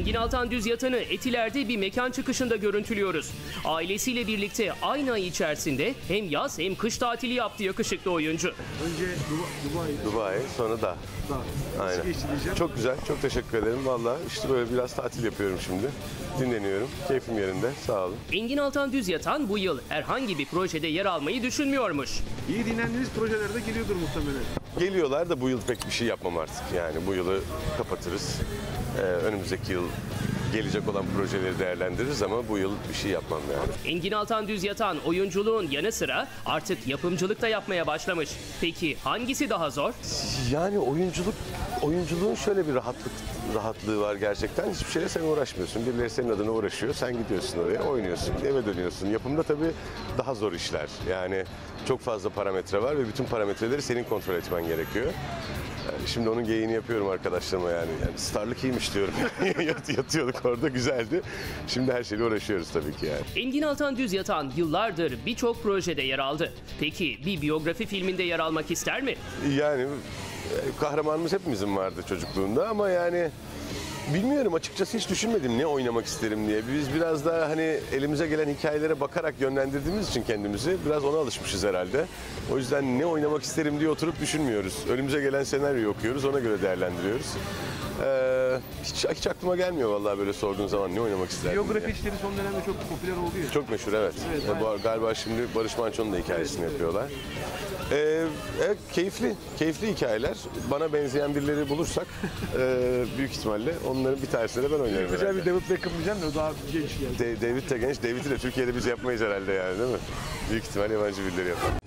Engin Altan Düzyatan'ı Etiler'de bir mekan çıkışında görüntülüyoruz. Ailesiyle birlikte aynı ay içerisinde hem yaz hem kış tatili yaptı yakışıklı oyuncu. Önce Dubai, sonra da. Aynen. Çok güzel, çok teşekkür ederim. Vallahi işte böyle biraz tatil yapıyorum şimdi. Dinleniyorum, keyfim yerinde. Sağ olun. Engin Altan Düzyatan bu yıl herhangi bir projede yer almayı düşünmüyormuş. İyi dinlendiğiniz projelerde geliyordur muhtemelen. Geliyorlar da bu yıl pek bir şey yapmam artık. Yani bu yılı kapatırız. Önümüzdeki yıl gelecek olan projeleri değerlendiririz ama bu yıl bir şey yapmam yani. Engin Altan Düzyatan oyunculuğun yanı sıra artık yapımcılık da yapmaya başlamış. Peki hangisi daha zor? Yani oyunculuğun şöyle bir rahatlığı var gerçekten. Hiçbir şeyle sen uğraşmıyorsun. Birileri senin adına uğraşıyor. Sen gidiyorsun oraya, oynuyorsun, eve dönüyorsun. Yapımda tabii daha zor işler. Yani çok fazla parametre var ve bütün parametreleri senin kontrol etmen gerekiyor. Yani şimdi onun geyiğini yapıyorum arkadaşlarıma yani. Starlık iyiymiş diyorum. Yatıyorduk orada, güzeldi. Şimdi her şeyle uğraşıyoruz tabii ki yani. Engin Altan Düzyatan yıllardır birçok projede yer aldı. Peki bir biyografi filminde yer almak ister mi? Yani kahramanımız hepimizin vardı çocukluğunda ama yani bilmiyorum, açıkçası hiç düşünmedim ne oynamak isterim diye. Biz biraz daha hani elimize gelen hikayelere bakarak yönlendirdiğimiz için kendimizi biraz ona alışmışız herhalde. O yüzden ne oynamak isterim diye oturup düşünmüyoruz. Önümüze gelen senaryoyu okuyoruz, ona göre değerlendiriyoruz. Hiç aklıma gelmiyor vallahi böyle sorduğun zaman ne oynamak isterdim. Biyografi işleri son dönemde çok popüler oluyor. Çok meşhur, evet. Galiba şimdi Barış Manço'nun da hikayesini yapıyorlar. Evet, keyifli hikayeler. Bana benzeyen birileri bulursak büyük ihtimalle onların bir tanesine ben oynarım. Güzel bir David Beckham diyeceğim de o daha genç geldi. David de genç. David'i de Türkiye'de biz yapmayız herhalde yani, değil mi? Büyük ihtimal yabancı birileri yapar.